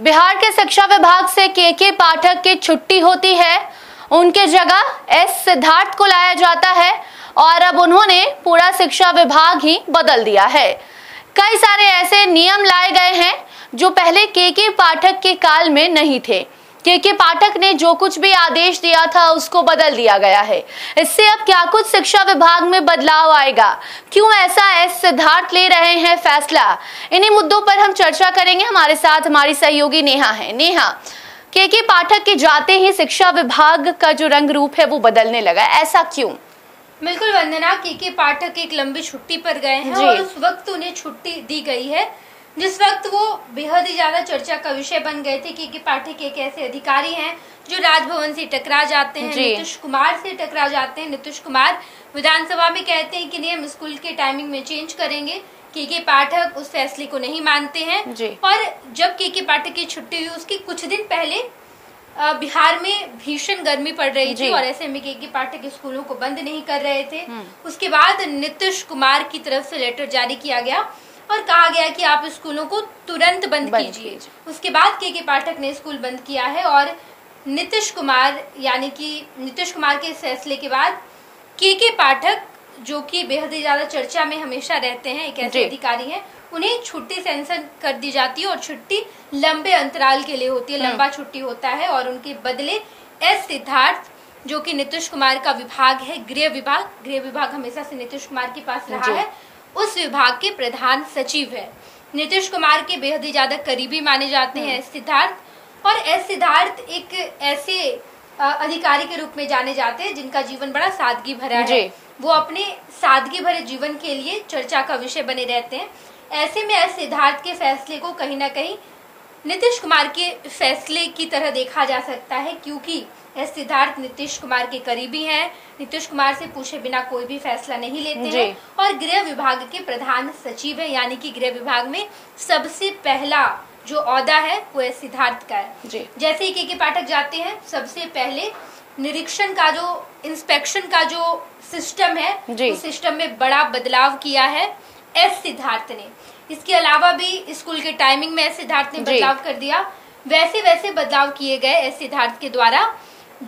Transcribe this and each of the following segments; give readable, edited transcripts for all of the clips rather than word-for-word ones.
बिहार के शिक्षा विभाग से केके पाठक की छुट्टी होती है, उनके जगह एस सिद्धार्थ को लाया जाता है और अब उन्होंने पूरा शिक्षा विभाग ही बदल दिया है। कई सारे ऐसे नियम लाए गए हैं जो पहले केके पाठक के काल में नहीं थे। केके पाठक ने जो कुछ भी आदेश दिया था उसको बदल दिया गया है। इससे अब क्या कुछ शिक्षा विभाग में बदलाव आएगा, क्यों ऐसा एस सिद्धार्थ ले रहे हैं फैसला, इन्हीं मुद्दों पर हम चर्चा करेंगे। हमारे साथ हमारी सहयोगी नेहा है। नेहा, केके पाठक के जाते ही शिक्षा विभाग का जो रंग रूप है वो बदलने लगा, ऐसा क्यों? बिल्कुल वंदना, केके पाठक एक लंबी छुट्टी पर गए हैं और उस वक्त उन्हें छुट्टी दी गई है जिस वक्त वो बेहद ही ज्यादा चर्चा का विषय बन गए थे। केके पाठक एक ऐसे अधिकारी हैं जो राजभवन से टकरा जाते हैं, नीतीश कुमार से टकरा जाते हैं। नीतीश कुमार विधानसभा में कहते हैं कि नहीं, हम स्कूल के टाइमिंग में चेंज करेंगे। केके पाठक उस फैसले को नहीं मानते हैं। और जब केके पाठक की छुट्टी हुई उसके कुछ दिन पहले बिहार में भीषण गर्मी पड़ रही थी और ऐसे में केके पाठक स्कूलों को बंद नहीं कर रहे थे। उसके बाद नीतीश कुमार की तरफ से लेटर जारी किया गया और कहा गया कि आप स्कूलों को तुरंत बंद कीजिए। उसके बाद केके पाठक ने स्कूल बंद किया है और नीतीश कुमार यानी कि नीतीश कुमार के फैसले के बाद केके पाठक, जो कि बेहद ही ज्यादा चर्चा में हमेशा रहते हैं, एक ऐसे अधिकारी हैं, उन्हें छुट्टी सेंशन कर दी जाती है और छुट्टी लंबे अंतराल के लिए होती है, लंबा छुट्टी होता है। और उनके बदले एस सिद्धार्थ, जो कि नीतीश कुमार का विभाग है, गृह विभाग हमेशा से नीतीश कुमार के पास रहा है, उस विभाग के प्रधान सचिव है। नीतीश कुमार के बेहद ही ज्यादा करीबी माने जाते हैं एस सिद्धार्थ। और एस सिद्धार्थ एक ऐसे अधिकारी के रूप में जाने जाते हैं जिनका जीवन बड़ा सादगी भरा है। वो अपने सादगी भरे जीवन के लिए चर्चा का विषय बने रहते हैं। ऐसे में एस सिद्धार्थ के फैसले को कहीं ना कहीं नीतीश कुमार के फैसले की तरह देखा जा सकता है, क्योंकि एस सिद्धार्थ नीतीश कुमार के करीबी हैं, नीतीश कुमार से पूछे बिना कोई भी फैसला नहीं लेते हैं और गृह विभाग के प्रधान सचिव है, यानी कि गृह विभाग में सबसे पहला जो औहदा है वो एस सिद्धार्थ का है। जैसे ही केके पाठक जाते हैं सबसे पहले निरीक्षण का, जो इंस्पेक्शन का जो सिस्टम है, उस सिस्टम में बड़ा बदलाव किया है एस सिद्धार्थ ने। इसके अलावा भी स्कूल के टाइमिंग में एस सिद्धार्थ ने बदलाव कर दिया। वैसे वैसे बदलाव किए गए एस सिद्धार्थ के द्वारा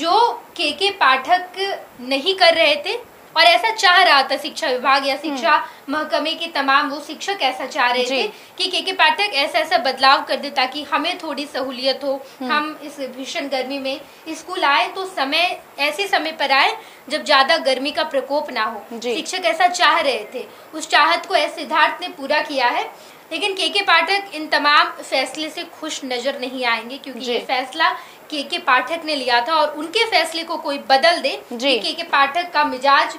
जो केके पाठक नहीं कर रहे थे और ऐसा चाह रहा था शिक्षा विभाग या शिक्षा महकमे के तमाम वो शिक्षक ऐसा चाह रहे थे कि केके पाठक ऐसा ऐसा बदलाव कर दे ताकि हमें थोड़ी सहूलियत हो, हम इस भीषण गर्मी में स्कूल आए तो समय ऐसे समय पर आए जब ज्यादा गर्मी का प्रकोप ना हो। शिक्षक ऐसा चाह रहे थे, उस चाहत को एस सिद्धार्थ ने पूरा किया है। लेकिन केके पाठक इन तमाम फैसले से खुश नजर नहीं आएंगे, क्योंकि ये फैसला केके पाठक ने लिया था और उनके फैसले को कोई बदल दे तो केके पाठक का मिजाज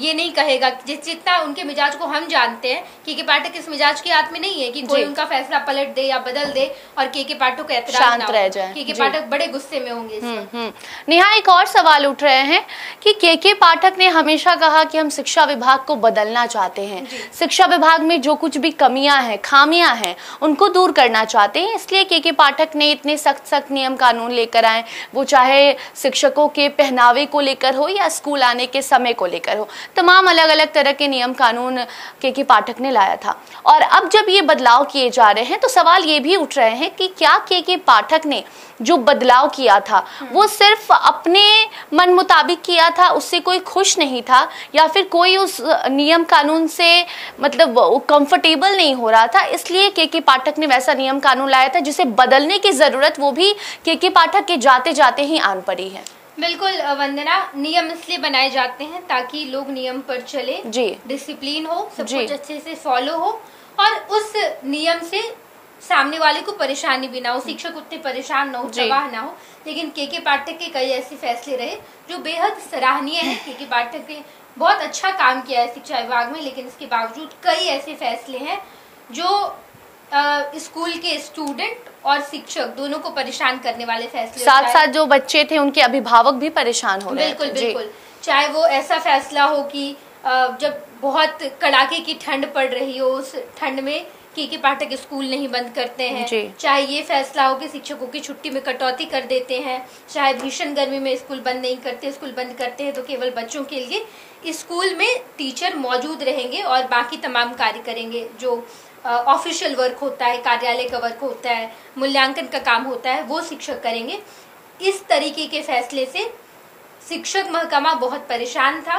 ये नहीं कहेगा, जितना उनके मिजाज को हम जानते हैं। केके पाठक इस मिजाज की आदमी नहीं है कि कोई उनका फैसला पलट दे या बदल दे और केके पाठक को ऐतराज ना हो। केके पाठक बड़े गुस्से में होंगे। नेहा, एक और सवाल उठ रहे हैं कि केके पाठक ने हमेशा कहा कि हम शिक्षा विभाग को बदलना चाहते हैं, शिक्षा विभाग में जो कुछ भी कमियां हैं, खामियां हैं, उनको दूर करना चाहते हैं, इसलिए केके पाठक ने इतने सख्त सख्त नियम कानून लेकर आए, वो चाहे शिक्षकों के पहनावे को लेकर हो या स्कूल आने के समय को लेकर हो, तमाम अलग अलग तरह के नियम कानून केके पाठक ने लाया था। और अब जब ये बदलाव किए जा रहे हैं तो सवाल ये भी उठ रहे हैं कि क्या केके पाठक ने जो बदलाव किया था वो सिर्फ अपने मन मुताबिक किया था, उससे कोई खुश नहीं था, या फिर कोई उस नियम कानून से मतलब कंफर्टेबल नहीं हो रहा था इसलिए केके पाठक ने वैसा नियम कानून लाया था जिसे बदलने की जरूरत वो भी केके पाठक के जाते जाते ही आन पड़ी है? बिल्कुल वंदना, नियम इसलिए बनाए जाते हैं ताकि लोग नियम पर चले, डिसिप्लिन हो, सब कुछ अच्छे से फॉलो हो और उस नियम से सामने वाले को परेशानी भी ना हो, शिक्षक उतने परेशान ना हो, तबाह ना हो। लेकिन केके पाठक के कई ऐसे फैसले रहे जो बेहद सराहनीय है। केके पाठक ने बहुत अच्छा काम किया है शिक्षा विभाग में, लेकिन इसके बावजूद कई ऐसे फैसले हैं जो स्कूल के स्टूडेंट और शिक्षक दोनों को परेशान करने वाले फैसले, साथ साथ जो बच्चे थे उनके अभिभावक भी परेशान हो रहे थे। बिल्कुल। चाहे वो ऐसा फैसला हो कि जब बहुत कड़ाके की ठंड पड़ रही हो उस ठंड में केके पाठक स्कूल नहीं बंद करते हैं, चाहे ये फैसला हो कि शिक्षकों की छुट्टी में कटौती कर देते हैं, चाहे भीषण गर्मी में स्कूल बंद नहीं करते, स्कूल बंद करते हैं तो केवल बच्चों के लिए स्कूल में टीचर मौजूद रहेंगे और बाकी तमाम कार्य करेंगे जो ऑफिशियल वर्क होता है, कार्यालय का वर्क होता है, मूल्यांकन का काम होता है, वो शिक्षक करेंगे। इस तरीके के फैसले से शिक्षक महकमा बहुत परेशान था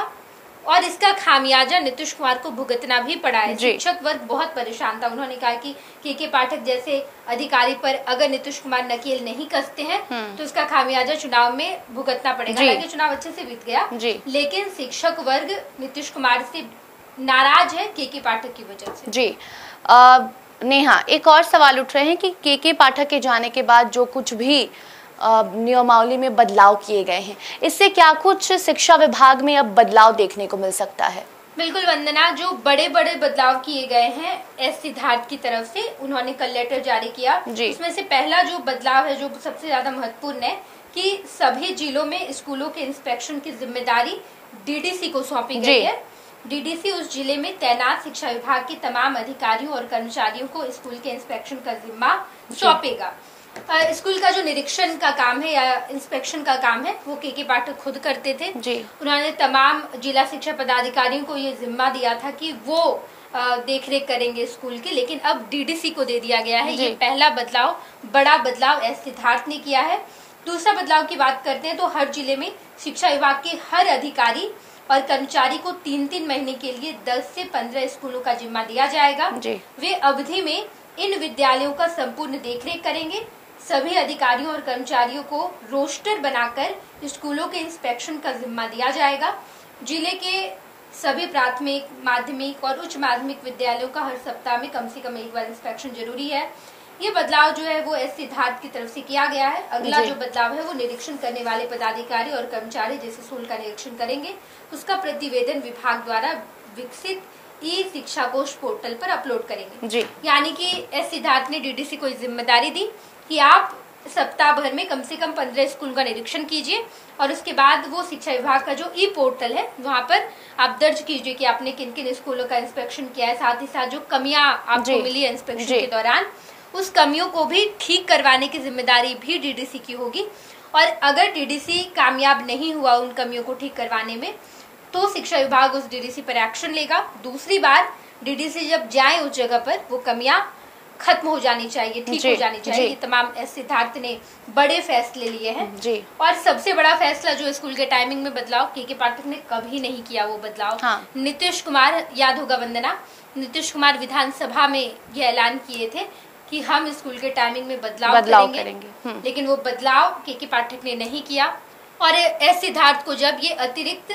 और इसका खामियाजा नीतीश कुमार को भुगतना भी पड़ा है। शिक्षक वर्ग बहुत परेशान था। उन्होंने कहा कि केके पाठक जैसे अधिकारी पर अगर नीतीश कुमार नकेल नहीं कसते हैं तो उसका खामियाजा चुनाव में भुगतना पड़ेगा। हालांकि चुनाव अच्छे से बीत गया, लेकिन शिक्षक वर्ग नीतीश कुमार से नाराज है केके पाठक की वजह से। जी नेहा, एक और सवाल उठ रहे हैं कि केके पाठक के जाने के बाद जो कुछ भी नियमावली में बदलाव किए गए हैं, इससे क्या कुछ शिक्षा विभाग में अब बदलाव देखने को मिल सकता है? बिल्कुल वंदना, जो बड़े बड़े बदलाव किए गए हैं एस सिद्धार्थ की तरफ से, उन्होंने कल लेटर जारी किया। इसमें से पहला जो बदलाव है, जो सबसे ज्यादा महत्वपूर्ण है, कि सभी जिलों में स्कूलों के इंस्पेक्शन की जिम्मेदारी डीडीसी को सौंपी गई है। डीडीसी उस जिले में तैनात शिक्षा विभाग के तमाम अधिकारियों और कर्मचारियों को स्कूल के इंस्पेक्शन का जिम्मा सौंपेगा। स्कूल का जो निरीक्षण का काम है या इंस्पेक्शन का काम है, वो केके पाठक खुद करते थे। उन्होंने तमाम जिला शिक्षा पदाधिकारियों को ये जिम्मा दिया था कि वो देखरेख करेंगे स्कूल के, लेकिन अब डीडीसी को दे दिया गया है। ये पहला बदलाव, बड़ा बदलाव एस सिद्धार्थ ने किया है। दूसरा बदलाव की बात करते हैं तो हर जिले में शिक्षा विभाग के हर अधिकारी और कर्मचारी को 3-3 महीने के लिए 10 से 15 स्कूलों का जिम्मा दिया जाएगा। वे अवधि में इन विद्यालयों का संपूर्ण देखरेख करेंगे। सभी अधिकारियों और कर्मचारियों को रोस्टर बनाकर स्कूलों के इंस्पेक्शन का जिम्मा दिया जाएगा। जिले के सभी प्राथमिक, माध्यमिक और उच्च माध्यमिक विद्यालयों का हर सप्ताह में कम से कम एक बार इंस्पेक्शन जरूरी है। ये बदलाव जो है वो एस सिद्धार्थ की तरफ से किया गया है। अगला जो बदलाव है वो निरीक्षण करने वाले पदाधिकारी और कर्मचारी जैसे स्कूल का निरीक्षण करेंगे, उसका प्रतिवेदन विभाग द्वारा विकसित ई शिक्षा कोष पोर्टल पर अपलोड करेंगे। यानी कि एस सिद्धार्थ ने डीडीसी को जिम्मेदारी दी कि आप सप्ताह भर में कम से कम 15 स्कूल का निरीक्षण कीजिए और उसके बाद वो शिक्षा विभाग का जो ई पोर्टल है वहाँ पर आप दर्ज कीजिए कि आपने किन किन स्कूलों का इंस्पेक्शन किया है। साथ ही साथ जो कमियां आपको मिली है इंस्पेक्शन के दौरान, उस कमियों को भी ठीक करवाने की जिम्मेदारी भी डीडीसी की होगी। और अगर डीडीसी कामयाब नहीं हुआ उन कमियों को ठीक करवाने में, तो शिक्षा विभाग उस डीडीसी पर एक्शन लेगा। दूसरी बार डीडीसी जब जाए उस जगह पर, वो कमियां खत्म हो जानी चाहिए, ठीक हो जानी चाहिए। तमाम एस सिद्धार्थ ने बड़े फैसले लिए हैं। और सबसे बड़ा फैसला जो स्कूल के टाइमिंग में बदलाव केके पाठक ने कभी नहीं किया, वो बदलाव नीतीश कुमार, याद होगा वंदना, नीतीश कुमार विधानसभा में ये ऐलान किए थे कि हम स्कूल के टाइमिंग में बदलाव करेंगे। लेकिन वो बदलाव केके पाठक ने नहीं किया। और एस सिद्धार्थ को जब ये अतिरिक्त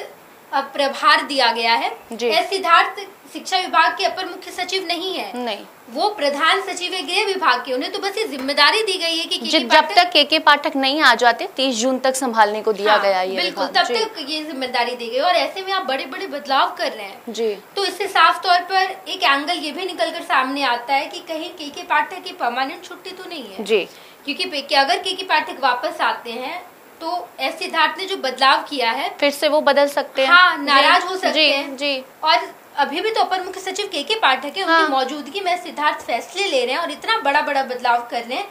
प्रभार दिया गया है, एस सिद्धार्थ शिक्षा विभाग के अपर मुख्य सचिव नहीं है, वो प्रधान सचिव है गृह विभाग के। उन्हें तो बस ये जिम्मेदारी दी गई है कि जब तक केके पाठक नहीं आ जाते 30 जून तक संभालने को दिया गया है। बिल्कुल, तब तक ये जिम्मेदारी दी गई और ऐसे में आप बड़े बड़े बदलाव कर रहे हैं। तो इससे साफ तौर पर एक एंगल ये भी निकल कर सामने आता है कि कहीं केके पाठक की परमानेंट छुट्टी तो नहीं है। क्योंकि अगर केके पाठक वापस आते हैं तो एस सिद्धार्थ ने जो बदलाव किया है, फिर से वो बदल सकते हैं। नाराज हो सकते हैं। और अभी भी तो अपर मुख्य सचिव केके पाठक है, उनकी मौजूदगी में सिद्धार्थ फैसले ले रहे हैं और इतना बड़ा बड़ा बदलाव कर रहे हैं।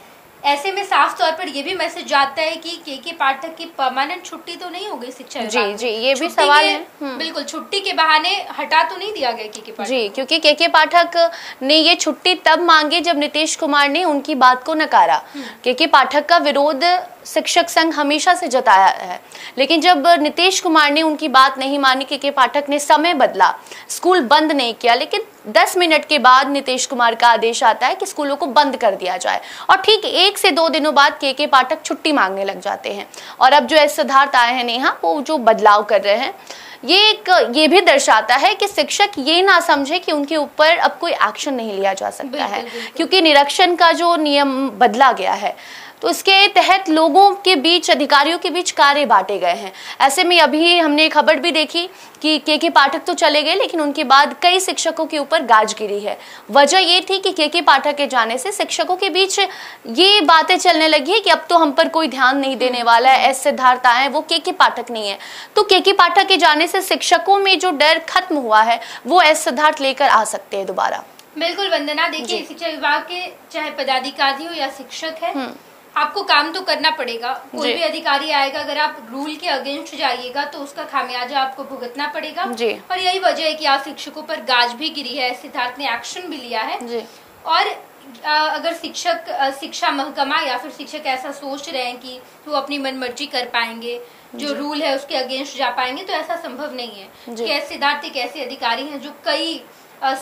ऐसे में साफ तौर पर ये भी मैसेज जाता है कि केके पाठक की परमानेंट छुट्टी तो नहीं हो गई शिक्षा विभाग। ये भी सवाल है। बिल्कुल, छुट्टी के बहाने हटा तो नहीं दिया गया केके पाठक जी, क्योंकि केके पाठक ने ये छुट्टी तब मांगी जब नीतीश कुमार ने उनकी बात को नकारा। केके पाठक का विरोध शिक्षक संघ हमेशा से जताया है, लेकिन जब नीतीश कुमार ने उनकी बात नहीं मानी, केके पाठक ने समय बदला, स्कूल बंद नहीं किया, लेकिन 10 मिनट के बाद नीतीश कुमार का आदेश आता है कि स्कूलों को बंद कर दिया जाए और ठीक 1 से 2 दिनों बाद केके पाठक छुट्टी मांगने लग जाते हैं। और अब जो एस सिद्धार्थ आए हैं नेहा, वो जो बदलाव कर रहे हैं, ये भी दर्शाता है कि शिक्षक ये ना समझे कि उनके ऊपर अब कोई एक्शन नहीं लिया जा सकता है, क्योंकि निरीक्षण का जो नियम बदला गया है तो इसके तहत लोगों के बीच, अधिकारियों के बीच कार्य बांटे गए हैं। ऐसे में अभी हमने खबर भी देखी कि केके पाठक तो चले गए, लेकिन उनके बाद कई शिक्षकों के ऊपर गाज गिरी है। वजह ये थी कि केके पाठक के जाने से शिक्षकों के बीच ये बातें चलने लगी है कि अब तो हम पर कोई ध्यान नहीं देने वाला है, एस सिद्धार्थ आए, वो केके पाठक नहीं है। तो केके पाठक के जाने से शिक्षकों में जो डर खत्म हुआ है, वो एस सिद्धार्थ लेकर आ सकते हैं दोबारा। बिल्कुल वंदना, देखिए शिक्षा विभाग के चाहे पदाधिकारी हो या शिक्षक है, आपको काम तो करना पड़ेगा। कोई भी अधिकारी आएगा, अगर आप रूल के अगेंस्ट जाइएगा तो उसका खामियाजा आपको भुगतना पड़ेगा। और यही वजह है कि आज शिक्षकों पर गाज भी गिरी है, सिद्धार्थ ने एक्शन भी लिया है। और अगर शिक्षा महकमा या फिर शिक्षक ऐसा सोच रहे हैं कि वो अपनी मनमर्जी कर पाएंगे, जो रूल है उसके अगेंस्ट जा पाएंगे, तो ऐसा संभव नहीं है। कि एस सिद्धार्थ एक ऐसे अधिकारी हैं जो कई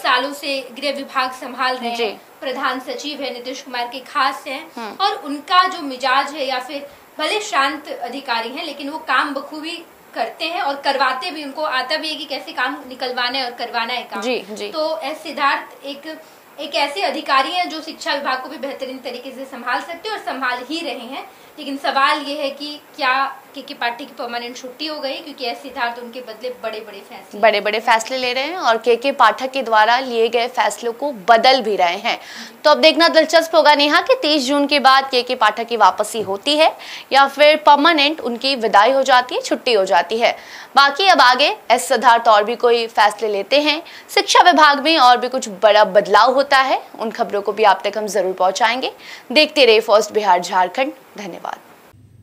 सालों से गृह विभाग संभाल रहे हैं, प्रधान सचिव है, नीतीश कुमार के खास हैं, और उनका जो मिजाज है या फिर भले शांत अधिकारी हैं लेकिन वो काम बखूबी करते हैं और करवाते भी, उनको आता भी है कि कैसे काम निकलवाना है और करवाना है काम। तो एस सिद्धार्थ एक ऐसे अधिकारी हैं जो शिक्षा विभाग को भी बेहतरीन तरीके से संभाल सकते हैं और संभाल ही रहे हैं। लेकिन सवाल ये है कि क्या केके पाठक की परमानेंट छुट्टी हो गई, क्योंकि एस सिद्धार्थ उनके बदले बड़े बड़े फैसले ले रहे हैं और केके पाठक के द्वारा लिए गए फैसलों को बदल भी रहे हैं। तो अब देखना दिलचस्प होगा नेहा कि 23 जून के बाद केके पाठक की वापसी होती है या फिर परमानेंट उनकी विदाई हो जाती है, छुट्टी हो जाती है। बाकी अब आगे एस सिद्धार्थ और भी कोई फैसले लेते हैं, शिक्षा विभाग में और भी कुछ बड़ा बदलाव होता है, उन खबरों को भी आप तक हम जरूर पहुंचाएंगे। देखते रहिए फर्स्ट बिहार झारखंड। धन्यवाद।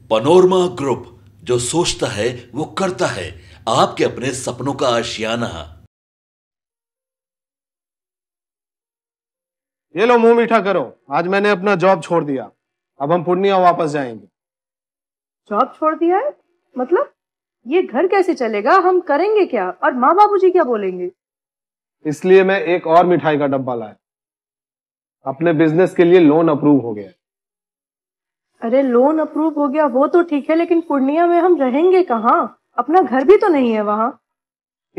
पैनोरमा ग्रुप, जो सोचता है वो करता है, आपके अपने सपनों का आशियाना। ये लो मुंह मीठा करो, आज मैंने अपना जॉब छोड़ दिया, अब हम पूर्णिया वापस जाएंगे। जॉब छोड़ दिया है मतलब? ये घर कैसे चलेगा, हम करेंगे क्या और माँ बाबूजी क्या बोलेंगे? इसलिए मैं एक और मिठाई का डब्बा लाया, अपने बिजनेस के लिए लोन अप्रूव हो गया। अरे लोन अप्रूव हो गया वो तो ठीक है, लेकिन पूर्णिया में हम रहेंगे कहाँ, अपना घर भी तो नहीं है वहाँ।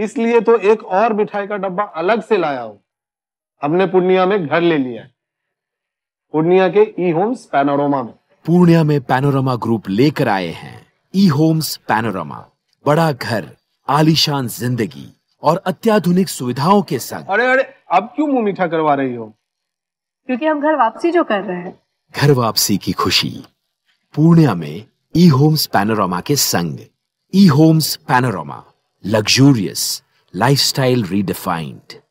इसलिए तो एक और मिठाई का डब्बा अलग से लाया हूँ, हमने पूर्णिया में घर ले लिया है, पूर्णिया के ई होम्स पैनोरमा में। पूर्णिया में पैनोरमा ग्रुप लेकर आए हैं ई होम्स पैनोरमा, बड़ा घर, आलीशान जिंदगी और अत्याधुनिक सुविधाओं के संग। अरे अब क्यों मुँह मीठा करवा रही हो? क्योंकि हम घर वापसी जो कर रहे हैं, घर वापसी की खुशी पूर्णिया में ई होम्स पैनोरमा के संग। ई homes panorama, luxurious lifestyle redefined.